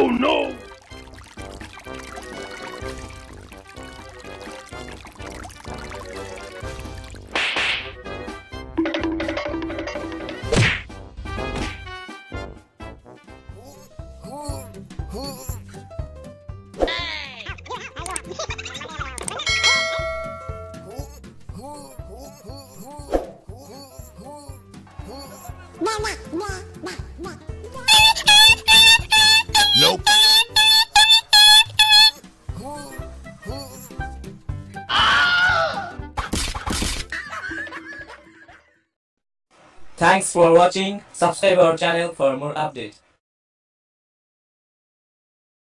Oh no! Thanks for watching. Subscribe our channel for more updates.